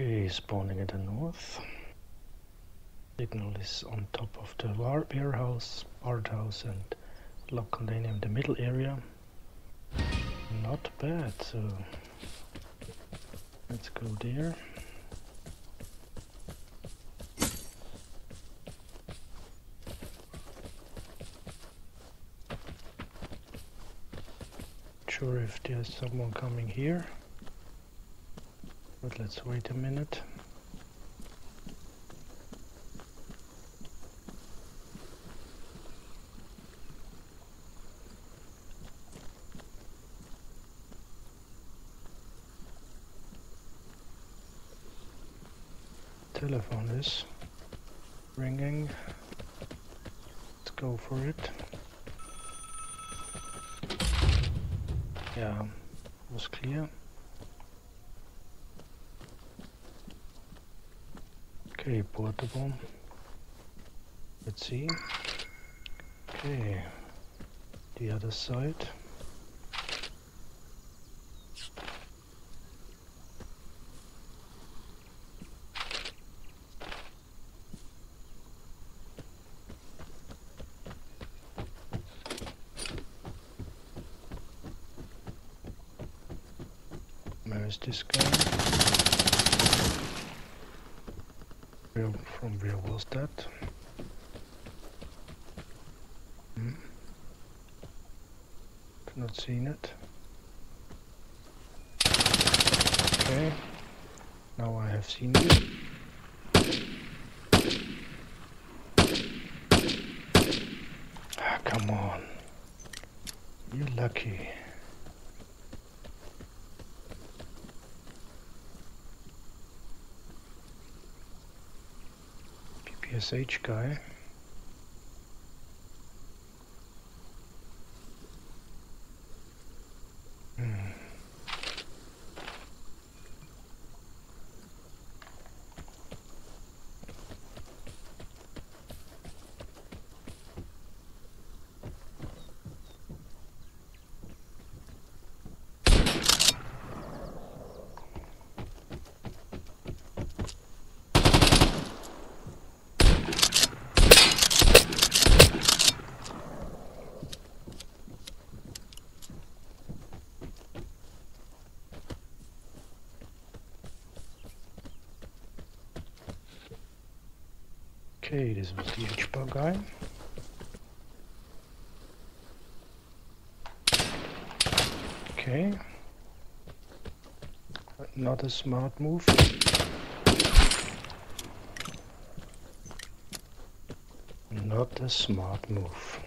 Okay, spawning in the north. Signal is on top of the warehouse, art house, and log container in the middle area. Not bad, so let's go there. Not sure if there's someone coming here, but let's wait a minute. Telephone is ringing. Let's go for it. Yeah, it was clear. Okay, portable. Let's see. Okay, the other side. This guy. From where was that? I've not seen it. Okay, now I have seen it. Ah, come on. You're lucky. SH guy. Okay, this was the HPAR guy. Okay. Not a smart move. Not a smart move.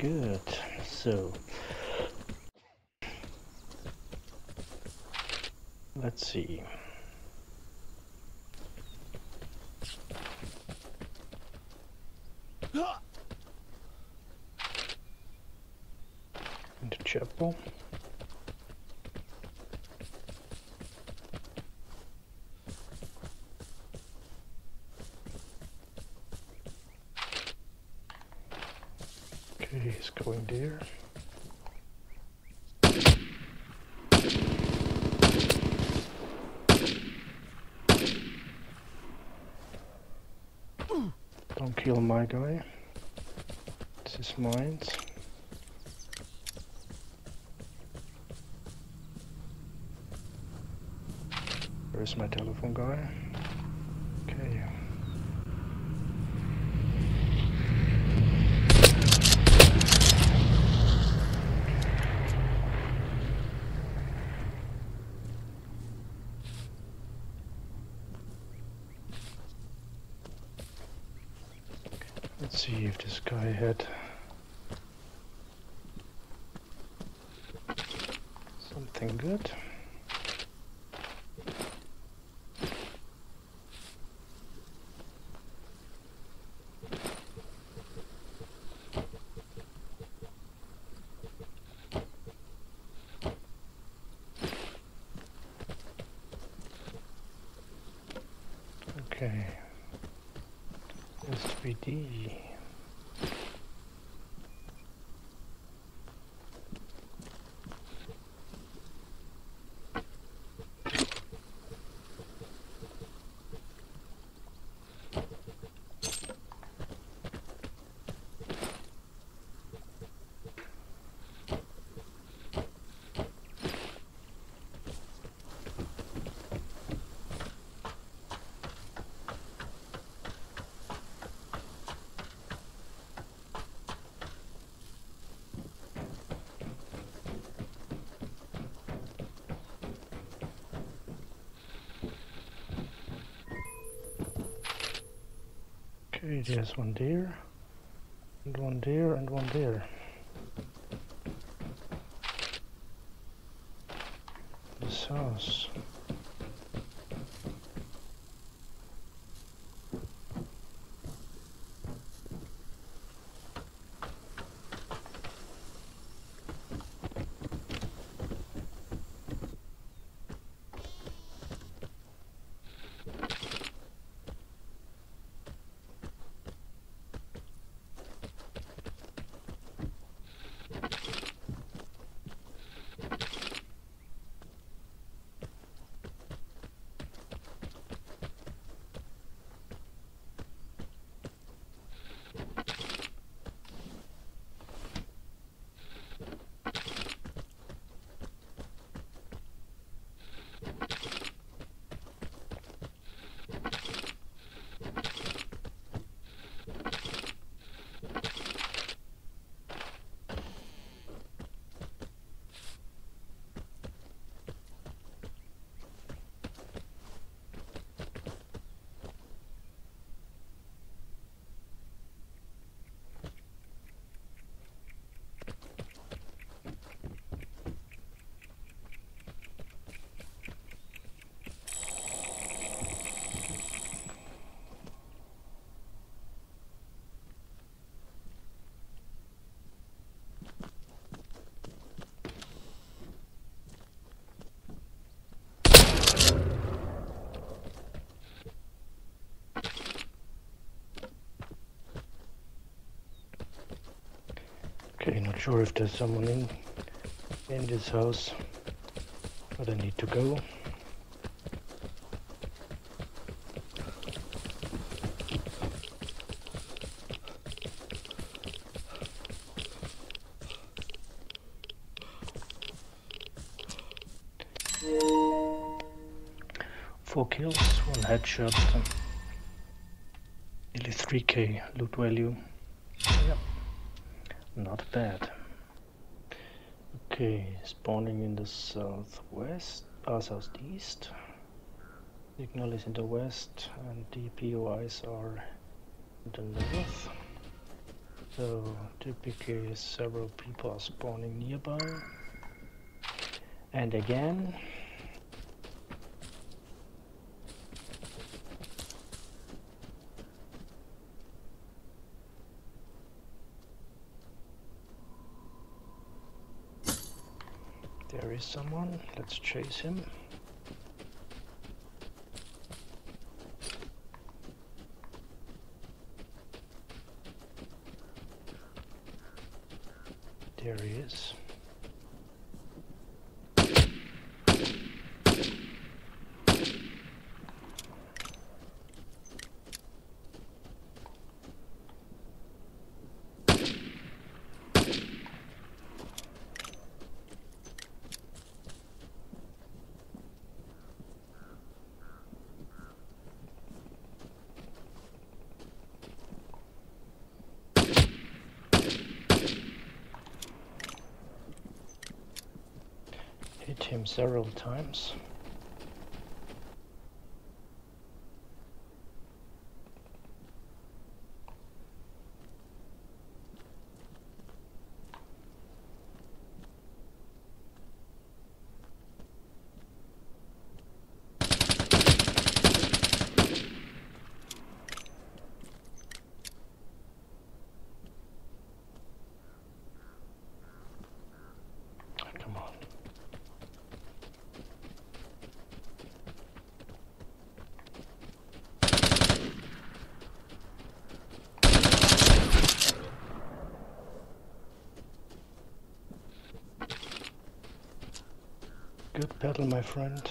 Good, so let's see. In the chapel. He's going there. Don't kill my guy. It's his mind. Where's my telephone guy? Okay. Let's see if this guy had something good. Okay. SPD. There's one there, and one there, and one there. This house. Okay, not sure if there's someone in this house, but I need to go. Four kills, one headshot, nearly 3k loot value. Not bad. Okay, spawning in the southwest, southeast. Signal is in the west, and the POIs are in the north. So typically, several people are spawning nearby. And again. There is someone, let's chase him. There he is. Him several times. battle, my friend.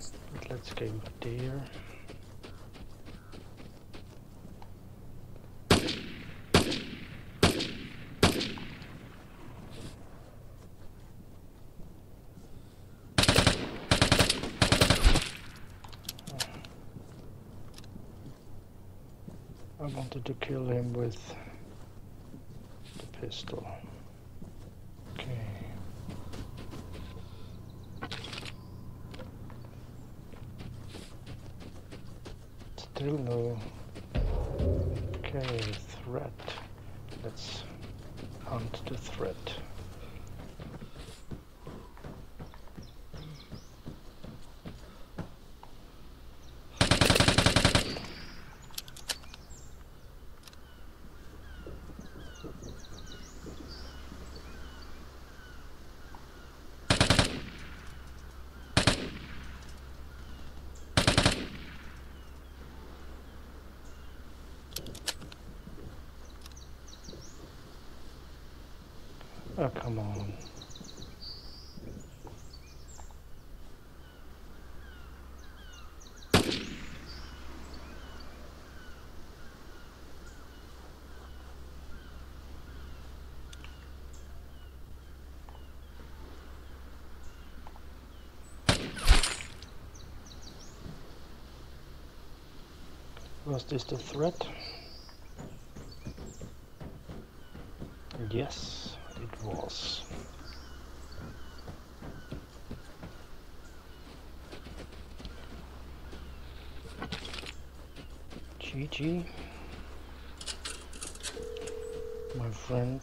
But let's game there. I wanted to kill him with the pistol. Okay. Still no. Okay, threat. Let's hunt the threat. Oh, come on. Was this the threat? Yes. It was. GG, my friend.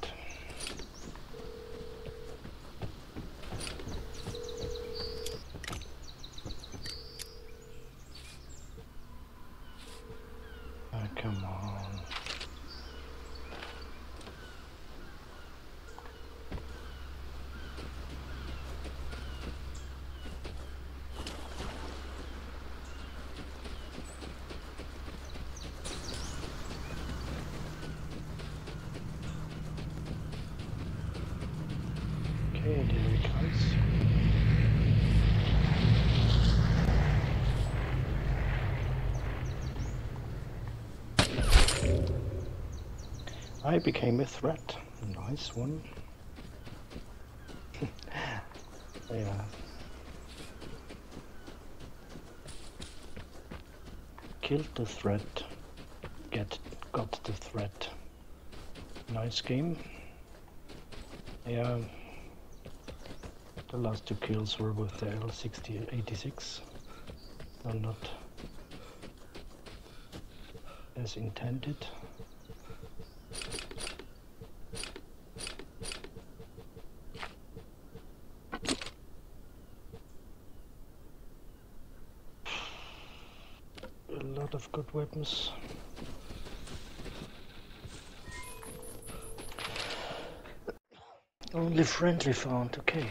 Oh, come on. I became a threat. Nice one. Yeah. Killed the threat. Got the threat. Nice game. Yeah. The last two kills were with the L686. They're not as intended. A lot of good weapons. Only friendly found, okay.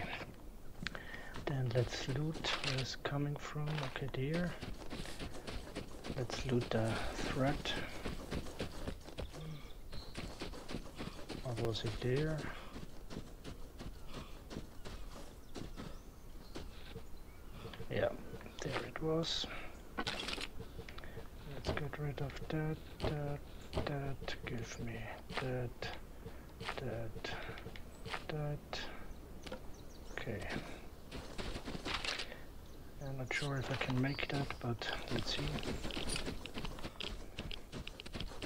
Then let's loot where it's coming from. Okay, dear. Let's loot the threat. Or was it there? Yeah, there it was. Let's get rid of that, that, give me that, that. Okay. I'm not sure if I can make that, but let's see.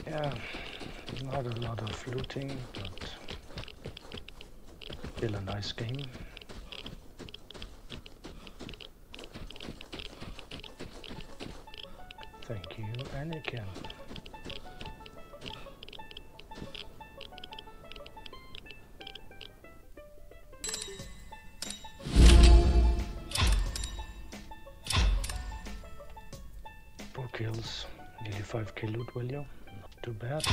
Yeah, not a lot of looting, but still a nice game. Thank you, Anakin. Four kills, nearly 5k loot value, not too bad.